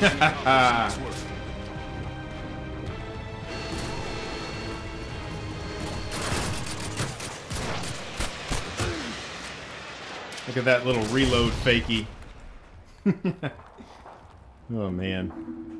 Look at that little reload fakie. Oh man.